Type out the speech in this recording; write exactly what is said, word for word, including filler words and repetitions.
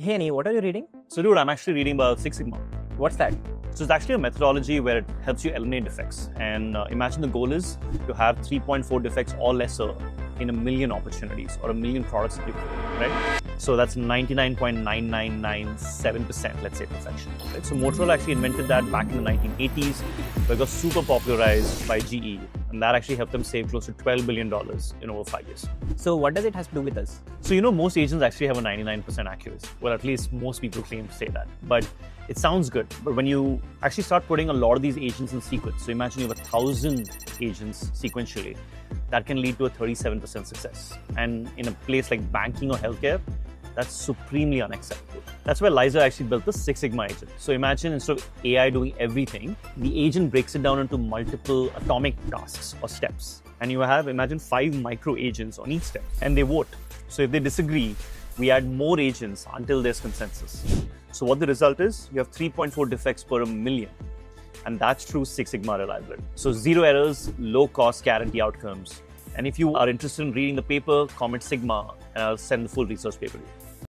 Hey, Ani, what are you reading? So, dude, I'm actually reading about Six Sigma. What's that? So, it's actually a methodology where it helps you eliminate defects. And uh, imagine the goal is to have three point four defects or lesser in a million opportunities or a million products that you create, right? So that's ninety-nine point nine nine nine seven percent, let's say, perfection. Right? So Motorola actually invented that back in the nineteen eighties, but it got super popularized by G E. And that actually helped them save close to twelve billion dollars in over five years. So what does it have to do with us? So, you know, most agents actually have a ninety-nine percent accuracy. Well, at least most people claim to say that. But it sounds good. But when you actually start putting a lot of these agents in sequence, so imagine you have a thousand agents sequentially, that can lead to a thirty-seven percent success. And in a place like banking or healthcare, that's supremely unacceptable. That's where Liza actually built the Six Sigma agent. So imagine instead of A I doing everything, the agent breaks it down into multiple atomic tasks or steps. And you have, imagine, five micro agents on each step, and they vote. So if they disagree, we add more agents until there's consensus. So what the result is, you have three point four defects per a million. And that's true Six Sigma reliability. So zero errors, low cost, guarantee outcomes. And if you are interested in reading the paper, comment Sigma, and I'll send the full research paper to you.